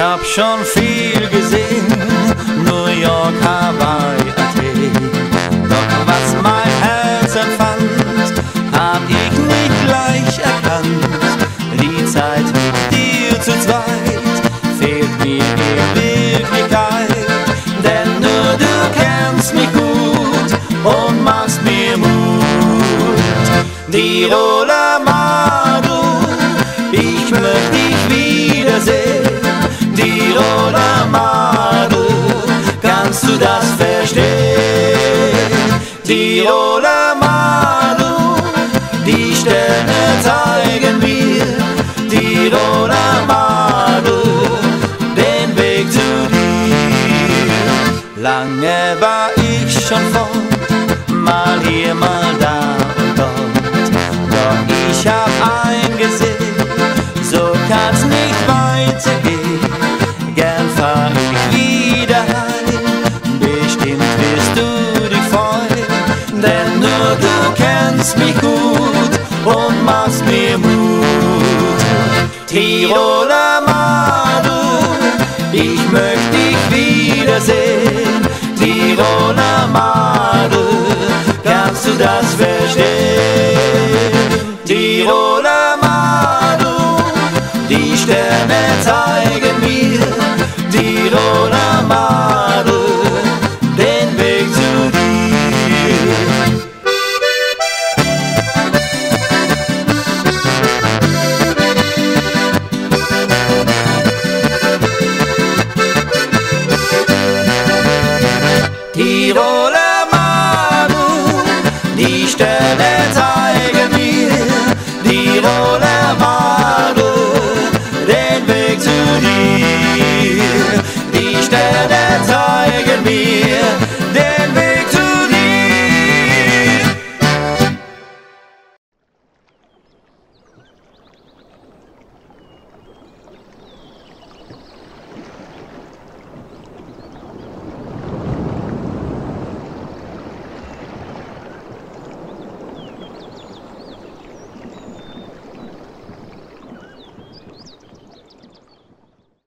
hab schon viel gesehen, New York, Hawaii, Athen. Doch was mein Herz empfand, hab ich nicht gleich erkannt. Die Zeit mit dir zu zweit fehlt mir die Wirklichkeit, denn nur du kennst mich gut und machst mir Mut. Die Rolle Madu, ich möchte dich wiedersehen. Die Rolle Madu, kannst du das verstehen? Die Rolle Madu, die Sterne zeigen mir. Die Rolle Madu, den Weg zu dir. Lange war ich schon fort, mal hier, mal da und dort. Doch ich hab eingesehen, so kann's nicht weitergehen. Gern fahr ich wieder heim, bestimmt wirst du dich freuen, denn nur du kennst mich gut und machst mir Mut. Tiroler Madu, ich möchte dich wiedersehen. Tiroler Madu, kannst du das verstehen? Tiroler Madu, die Sterne zeigen mir. Tiroler Madu, den Weg zu dir. Tiro